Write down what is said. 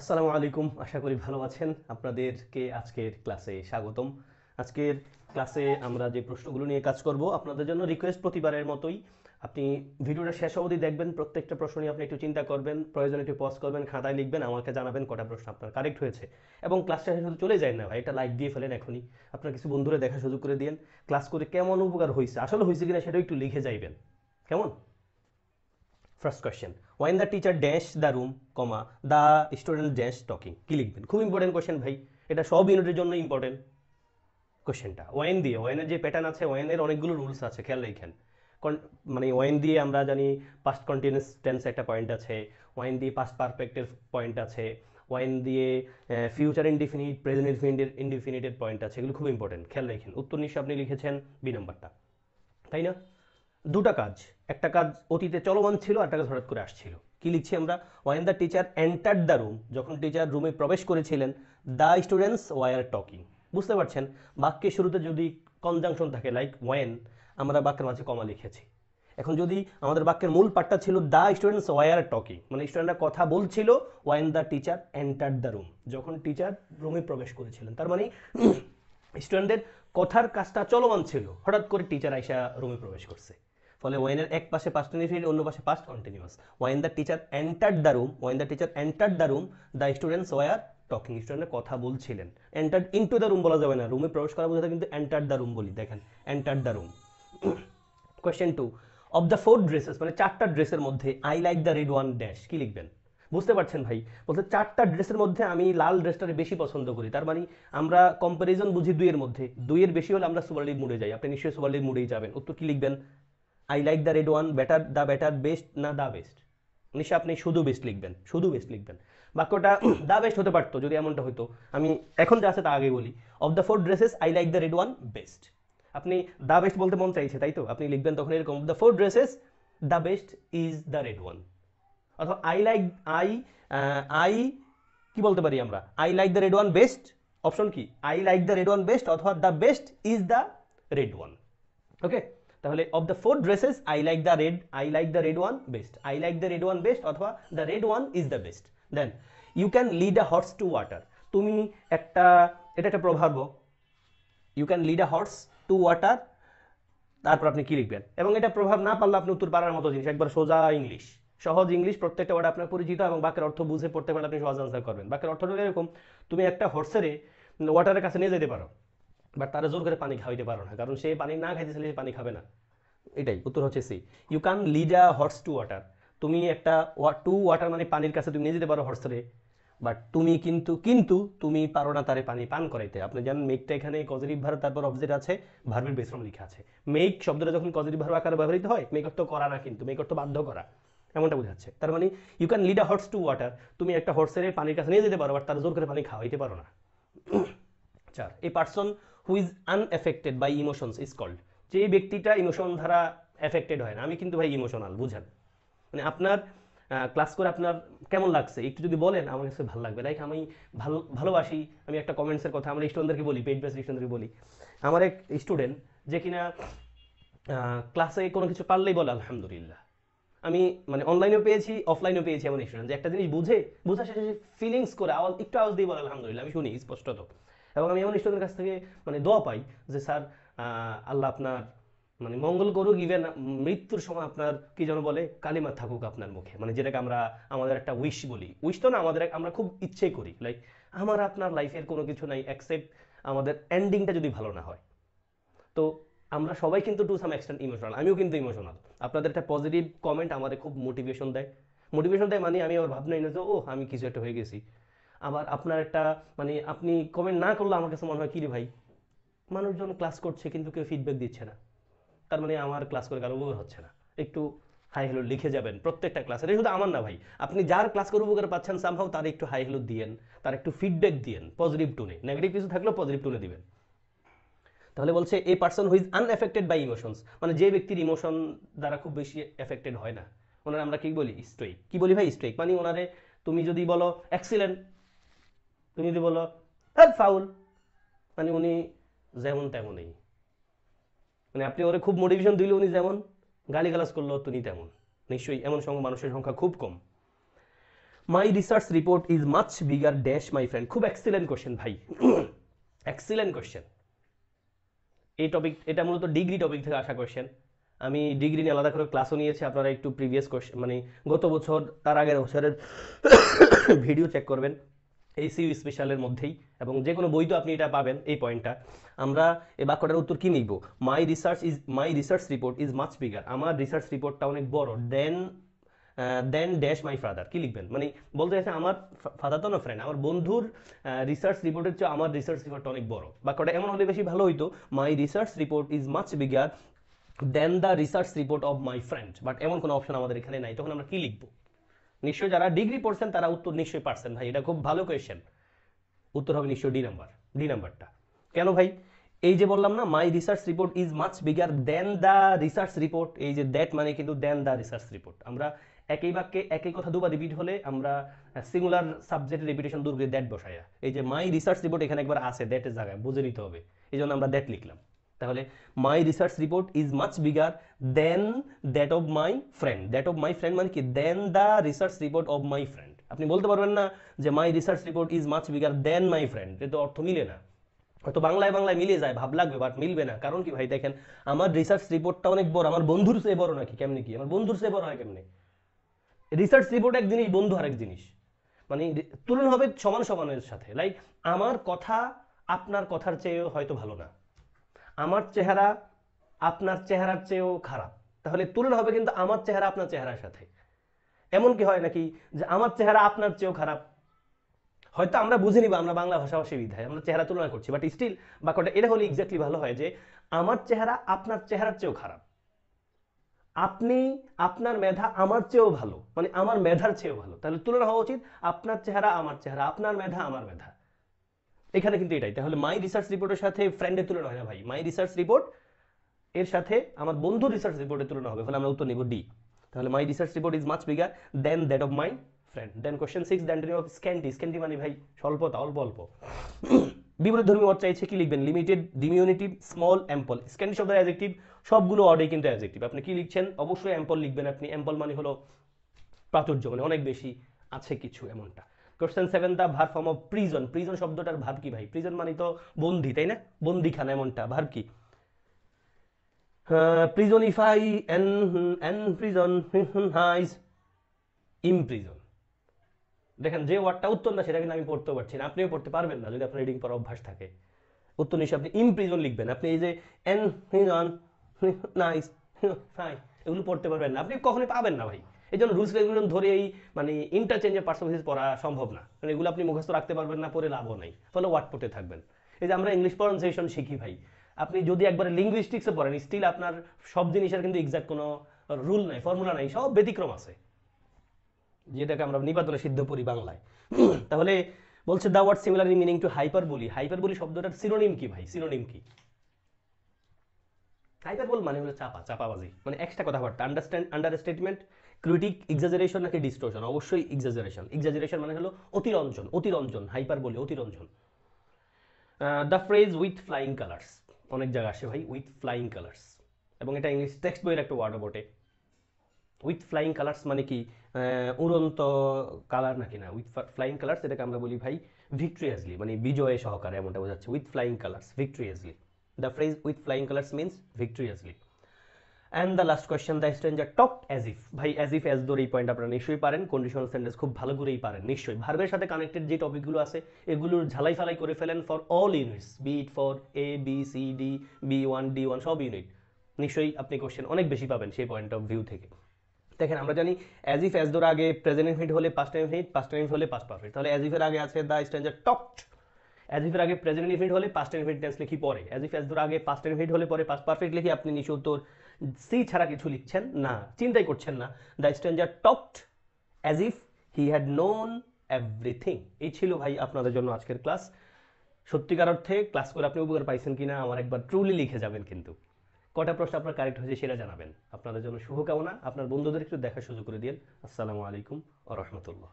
আসসালামু আলাইকুম, আশা করি ভালো আছেন। আপনাদেরকে আজকের ক্লাসে স্বাগতম। আজকের ক্লাসে আমরা যে প্রশ্নগুলো নিয়ে কাজ করব আপনাদের জন্য রিকোয়েস্ট, প্রতিবারের মতোই আপনি ভিডিওটা শেষ অবধি দেখবেন। প্রত্যেকটা প্রশ্ন নিয়ে আপনি একটু চিন্তা করবেন, প্রয়োজনে একটু পজ করবেন, খাতায় লিখবেন, আমাকে জানাবেন কটা প্রশ্ন আপনার কারেক্ট হয়েছে। এবং ক্লাসটা শুধু চলে যায় না ভাই, এটা লাইক দিয়ে ফেলেন এখনই, আপনার কিছু বন্ধুরা দেখা সুযোগ করে দিয়েন। ক্লাস করে কেমন উপকার হয়েছে, আসলে হয়েছে কিনা সেটাও একটু লিখে যাইবেন, কেমন? First question, when the teacher dash the room comma the student dash talking, কি লিখবেন? খুব ইম্পর্টেন্ট কোয়েশ্চেন ভাই, এটা সব ইউনিটের জন্য ইম্পর্টেন্ট কোয়েশ্চেনটা। ওয়েন দিয়ে, ওয়েনের যে প্যাটার্ন আছে, ওয়েনের অনেকগুলো রুলস আছে, খেয়াল রাখেন। মানে ওয়েন দিয়ে আমরা জানি পাস্ট কন্টিনিউয়াস টেন্স একটা পয়েন্ট আছে, ওয়েন দিয়ে পাস্ট পারফেক্টের পয়েন্ট আছে, ওয়েন দিয়ে ফিউচার ইনডিফিনিট, প্রেজেন্ট ইনডিফিনিটের পয়েন্ট আছে, এগুলো খুব ইম্পর্টেন্ট, খেয়াল রাখেন। উত্তর নিশ্চয় আপনি লিখেছেন বি নাম্বারটা, তাই না? দুটা কাজ, একটা কাজ অতীতে চলমান ছিল, একটা কাজ হঠাৎ করে আসছিল। কি লিখছি আমরা? When the teacher enter the room, যখন টিচার রুমে প্রবেশ করেছিলেন, দ্য স্টুডেন্টস ওয়ার টকিং। বুঝতে পারছেন, বাক্যের শুরুতে যদি কনজাংশন থাকে লাইক ওয়েন, আমরা বাক্যের মাঝে কমা লিখেছি। এখন যদি আমাদের বাক্যের মূল পার্টটা ছিল দ্য স্টুডেন্টস ওয়ার টকিং, মানে স্টুডেন্টরা কথা বলছিল, when the teacher enter the room, যখন টিচার রুমে প্রবেশ করেছিলেন, তার মানে স্টুডেন্টদের কথার কাজটা চলমান ছিল, হঠাৎ করে টিচার আইসা রুমে প্রবেশ করছে। ফলে ওয়েনের এক পাশে পাস্ট ইনডিফিনিট, অন্য পাশে past continuous. When the teacher enter the room, when the teacher enter the room, the students were talking, স্টুডেন্টরা কথা বলছিলেন। এন্টার ইনটু দ্য রুম বলা যাবে না, রুমে প্রবেশ করা বোঝাতে কিন্তু এন্টার দ্য রুম বলি, দেখেন enter the room. Question two, of the four dresses, মানে চারটা ড্রেসের মধ্যে I like the red one dash, কি লিখবেন? বুঝতে পারছেন ভাই, বলতে চারটা ড্রেসের মধ্যে আমি লাল ড্রেসটাকে বেশি পছন্দ করি, তার মানে আমরা কম্পারিজন বুঝি দুইয়ের মধ্যে, দুইয়ের বেশি হলে আমরা সুপারলিভ মুডে যাই, আপনি নিশ্চয়ই সুপারলিভ মুডেই যাবেন। উত্তর কি লিখবেন? I like the red one better, the better, best না দ্য বেস্ট? নিশ্চয় আপনি শুধু বেস্ট লিখবেন, শুধু বেস্ট লিখবেন। বাক্যটা দ্য বেস্ট হতে পারতো যদি এমনটা হতো, আমি এখন যা আছে তা আগে বলি। Of the four dresses I like the red one best, আপনি দ্য বেস্ট বলতে মন চাইছে তাই তো, আপনি লিখবেন তখন এরকম, of the four dresses the best is the red one. অথবা আই লাইক, আই কি বলতে পারি আমরা? I like the red one best, option কি? I like the red one best অথবা the best is the red one. Okay, তাহলে of the four dresses I like the red, I like the red one best, I like the red one best অথবা the red one is the best. Then you can lead a horse to water, তুমি একটা, এটা একটা প্রভাব, you can lead a horse to water, তারপর আপনি কি লিখবেন? এবং এটা প্রভাব না পারলে আপনি উত্তর পারার মতো জিনিস, একবার সোজা ইংলিশ, সহজ ইংলিশ, প্রত্যেকটা ওয়ার্ড আপনার পরিচিত এবং বাক্যের অর্থ বুঝে পড়তে পারলে আপনি সহজ আনসার করবেন। বাক্যের অর্থটা এরকম, তুমি একটা হর্সেরে ওয়াটারের কাছে নিয়ে যেতে পারো, বাট তারা জোর করে পানি খাওয়াইতে পারো না, কারণ সে পানি না খাইতে চাইলে পানি খাবে না। এটাই উত্তর হচ্ছে C, you can lead a horse to water, তুমি একটা টু ওয়াটার মানে পানির কাছে তুমি নিয়ে যেতে পারো হর্সরে, বাট তুমি কিন্তু তুমি পারো না তারে পানি পান করাইতে। আপনি জানেন মেকটা এখানে কজেটিভ ভার্ব, তারপর অবজেক্ট আছে, ভার্বের বেসরম লেখা আছে। মেক শব্দটা যখন কজেটিভ ভার্ব আকারে ব্যবহৃত হয়, মেক অর্থ করা না, কিন্তু মেক অর্থ বাধ্য করা, এমনটা বোঝাচ্ছে। তার মানে you can lead a horse to water, তুমি একটা হর্সেরে পানির কাছে নিয়ে যেতে পারো, বাট তারা জোর করে পানি খাওয়াইতে পারো না। চার, a person who is unaffected by emotions is called, যে ব্যক্তিটা ইমোশন দ্বারা এফেক্টেড হয় না। আমি কিন্তু ভাই ইমোশনাল, বুঝেন, মানে আপনার ক্লাস করে আপনার কেমন লাগছে একটু যদি বলেন, আমার কাছে ভালো লাগবে। লাইক আমি ভালোবাসি, আমি একটা কমেন্টসের কথা আমার স্টুডেন্টদেরকে বলি, পেইড বেস স্টুডেন্টদেরকে বলি। আমার এক স্টুডেন্ট যে কিনা ক্লাসে কোনো কিছু পারলেই বলে আলহামদুলিল্লাহ। আমি মানে অনলাইনেও পেয়েছি, অফলাইনেও পেয়েছি এমন স্টুডেন্ট যে একটা জিনিস বুঝে শেষে ফিলিংস করে আওয়াজ, একটু আওয়াজ দিয়ে বলে আলহামদুলিল্লাহ, আমি শুনি স্পষ্টত। এবং আমি এমন স্টুডেন্টের কাছ থেকে মানে দোয়া পাই যে স্যার আল্লাহ আপনার মানে মঙ্গল করুক, ইভেন মৃত্যুর সময় আপনার কি যেন বলে কালিমা থাকুক আপনার মুখে, মানে যেটাকে আমরা আমাদের একটা উইশ বলি, উইশ তো না, আমাদের আমরা খুব ইচ্ছে করি। লাইক আমার আপনার লাইফের কোনো কিছু নাই অ্যাকসেপ্ট আমাদের এন্ডিংটা যদি ভালো না হয়। তো আমরা সবাই কিন্তু টু সাম এক্সটেন্ট ইমোশনাল, আমিও কিন্তু ইমোশনাল। আপনাদের একটা পজিটিভ কমেন্ট আমার খুব মোটিভেশন দেয়, মোটিভেশন দেয় মানে আমি আবার ভাবনাই না যে ও আমি কিছু একটা হয়ে গেছি। আবার আপনার একটা মানে আপনি কমেন্ট না করলে আমার কাছে মনে হয় কি রে ভাই, মানুষজন ক্লাস করছে কিন্তু কেউ ফিডব্যাক দিচ্ছে না, তার মানে আমার ক্লাস করে কারো উপকার হচ্ছে না। একটু হাই হ্যালো লিখে যাবেন প্রত্যেকটা ক্লাসে, এটা শুধু আমার না ভাই, আপনি যার ক্লাস করে উপকার পাচ্ছেন সামহাও তার একটু হাই হ্যালো দিয়েন, তার একটু ফিডব্যাক দিয়েন পজিটিভ টুনে, নেগেটিভ কিছু থাকলেও পজিটিভ টুনে দিবেন। তাহলে বলছে a person who is unaffected by emotions, মানে যে ব্যক্তির ইমোশন দ্বারা খুব বেশি এফেক্টেড হয় না, ওনারা আমরা কি বলি? স্টোইক। কি বলি ভাই? স্টোইক। মানে ওনারে তুমি যদি বলো এক্সিলেন্ট, তুমি যদি বলো ফাউল, মানে উনি যেমন তেমনই, মানে আপনি ওরে খুব মোটিভেশন দিলে উনি যেমন, গালিগালাজ করলো তুমি তেমন। নিশ্চয়ই এমন সংখ্যা মানুষের সংখ্যা খুব কম। My research report is much bigger dash my friend. खूब excellent question भाई, excellent question. ये topic ये टाइम तो degree topic थे आशा question. আমি ডিগ্রি নিয়ে আলাদা করে ক্লাসও নিয়েছি আপনারা একটু প্রিভিয়াস মানে গত বছর তার আগের বছরের ভিডিও চেক করবেন এইসিইউ স্পেশালের মধ্যেই এবং যে কোনো বইতে আপনি এটা পাবেন এই পয়েন্টটা আমরা এই বাক্যটার উত্তর কি লিখব my research report is much bigger আমার রিসার্চ রিপোর্টটা অনেক বড় দেন ড্যাশ মাই ফাদার কি লিখবেন মানে বলতে চাইছে আমার ফাদার তো না ফ্রেন্ড আমার বন্ধুর রিসার্চ রিপোর্টের চেয়ে আমার রিসার্চ রিপোর্টটা অনেক বড় বাক্যটা এমন হলে বেশি ভালো হইতো my research report is much bigger then the research report of my friend but এমন কোন অপশন আমাদের এখানে নাই তখন আমরা কি লিখব নিশ্চয় যারা ডিগ্রি পড়ছেন তারা উত্তর নিশ্চয় পারছেন ভাই এটা খুব ভালো কোশ্চেন উত্তর হবে নিশ্চয় ডি নাম্বারটা কেন ভাই এই যে বললাম না my research report is much bigger than the research report এই যে that মানে কিন্তু than the research report আমরা একই বাক্যে একই কথা দুবার রিপিট হলে আমরা সিঙ্গুলার সাবজেক্টের রিপিটেশন দূর করে that বসাই এই যে my research report এখানে একবার আসে that এর জায়গায় বুঝে নিতে হবে এইজন্য আমরা that লিখলাম তাহলে my research report is much bigger than that of my friend মানে কি than the research report of my friend আপনি বলতে পারবেন না যে my research report is much bigger than my friend এটা তো অর্থ মিলে না হয়তো বাংলায় বাংলায় মিলে যায় ভাব লাগবে বাট মিলবে না কারণ কি ভাই দেখেন আমার রিসার্চ রিপোর্টটা অনেক বড় আমার বন্ধুর চেয়ে বড় নাকি কেমনে কি আমার বন্ধুর চেয়ে বড় হয় কেমনে রিসার্চ রিপোর্ট এক জিনিস বন্ধু আরেক জিনিস মানে তুলনা হবে সমান সমানের সাথে লাইক আমার কথা আপনার কথার চেয়ে হয়তো ভালো না আমার চেহারা আপনার চেহারার চেয়েও খারাপ তাহলে তুলনা হবে কিন্তু আমার চেহারা আপনার চেহারার সাথে এমন কি হয় নাকি যে আমার চেহারা আপনার চেয়েও খারাপ হয়তো আমরা বুঝে নিব আমরা বাংলা ভাষাভাষী বিধায় আমরা চেহারা তুলনা করছি বাট স্টিল বাক্যটা এটা হলে এক্স্যাক্টলি ভালো হয় যে আমার চেহারা আপনার চেহারার চেয়েও খারাপ আপনি আপনার মেধা আমার চেয়েও ভালো মানে আমার মেধার চেয়েও ভালো তাহলে তুলনা হওয়া উচিত আপনার চেহারা আমার চেহারা আপনার মেধা আমার মেধা এখানে কিন্তু এটাই তাহলে my research report এর সাথে ফ্রেন্ডের তুলনা হয় না ভাই my research report এর সাথে আমার বন্ধু রিসার্চ রিপোর্টের তুলনা হবে তাহলে আমরা উত্তর নেব ডি তাহলে my research report is much bigger than that of my friend then question 6 the entry of scanty মানে ভাই স্বল্পতা অল্প বিপরীতধর্মী অর্থ চাইছে কি লিখবেন limited diminutive small ample scanty শব্দের অ্যাডজেক্টিভ সবগুলো অডে কিন্তু অ্যাডজেক্টিভ আপনি কি লিখছেন অবশ্যই ample লিখবেন আপনি ample মানে হলো প্রাচুর্য মানে অনেক বেশি আছে কিছু এমনটা Question 7 the verb form of prison prison শব্দটার ভাব কি ভাই prison মানে তো বন্দি তাই না বন্দিখানা এমনটা ভাব কি prisonify and prison is imprison দেখেন যে ওয়ার্ডটা উত্তর না সেটা কিন্তু আমি পড়তে পারছি না আপনিও পড়তে পারবেন না যদি আপনার রিডিং পড়ার অভ্যাস থাকে উত্তর হিসেবে আপনি imprison লিখবেন আপনি এই যে and prison nice fine এগুলো পড়তে পারবেন না আপনি কখনোই পাবেন না ভাই এজন্য রুলস রেগুলেশন ধরে এই মানে ইন্টারচেঞ্জ এর পার্সোনালিটিস পড়া সম্ভব না মানে এগুলো আপনি মুখস্থ রাখতে পারবেন না পড়ে লাভও নাই ফলে ওয়ার্ডপটে থাকবেন এই যে আমরা ইংলিশ প্রনাউন্সিয়েশন শিখি ভাই আপনি যদি একবার লিংগুইস্টিক্সে পড়েন স্টিল আপনার সব জিনিসের কিন্তু এক্সাক্ট কোনো রুল নাই ফর্মুলা নাই সব ব্যতিক্রম আছে যেটাকে আমরা নিপাতনে সিদ্ধ করি বাংলায় তাহলে বলছে the word similarly meaning to hyperbole hyperbole শব্দটার সিনোনিম কি ভাই সিনোনিম কি হাইপারবোল মানে হলো চাপাবাজি মানে এক্সট্রা কথাবার্তা আন্ডারস্ট্যান্ড আন্ডারস্টেটমেন্ট ক্রিটিক এক্সাজারেশন নাকি ডিসটরশন অবশ্যই এক্সাজারেশন এক্সাজারেশন মানে হলো অতিরঞ্জন হাইপারবোলি অতিরঞ্জন the phrase with flying colours অনেক জায়গা আসে ভাই উইথ ফ্লাইং কালার্স এবং এটা ইংলিশ টেক্সট বইয়ের একটা ওয়ার্ডও বটে উইথ ফ্লাইং কালার্স মানে কি উড়ন্ত কালার নাকি না উইথ ফ্লাইং কালার্স এটাকে আমরা বলি ভাই ভিক্টোরিয়াসলি মানে বিজয়ে সহকারে এমনটা বোঝাচ্ছে with flying colours victoriously The phrase with flying colors means victoriously. And the last question, the stranger talked as if. ভাই as if as though এই পয়েন্ট আপনারা নিশ্চয়ই পারেন কন্ডিশনাল সেন্টেন্স খুব ভালো করেই পারেন নিশ্চয়ই ভার্বের সাথে কানেক্টেড যে টপিকগুলো আছে এগুলোর ঝালাই ফালাই করে ফেলেন for all units be it for A B C D B one D one সব ইউনিট নিশ্চয়ই আপনি কোশ্চেন অনেক বেশি পাবেন সেই পয়েন্ট অফ ভিউ থেকে দেখেন আমরা জানি as if as though আগে প্রেজেন্ট ইনফিনিটিভ হলে past tense past tense হলে past perfect তাহলে as if এর আগে আছে the stranger talked as if এর আগে প্রেজেন্ট ইনফিনিটিভ হলে past tense টেন্স লিখি পরে as if as though আগে past tense হলে পরে past perfect লিখি আপনি নিশ্চয় উত্তর সি ছাড়া কিছু লিখছেন না চিন্তাই করছেন না the stranger talked as if he had known everything এই ছিল ভাই আপনাদের জন্য আজকের ক্লাস সত্যিকার অর্থে ক্লাস করে আপনি উপকার পাইছেন কিনা আমার একবার ট্রুলি লিখে যাবেন কিন্তু কটা প্রশ্ন আপনার কারেক্ট হয়েছে সেটা জানাবেন আপনাদের জন্য শুভকামনা আপনার বন্ধুদের একটু দেখা সুযোগ করে দিন আসসালামু আলাইকুম ওয়া রাহমাতুল্লাহ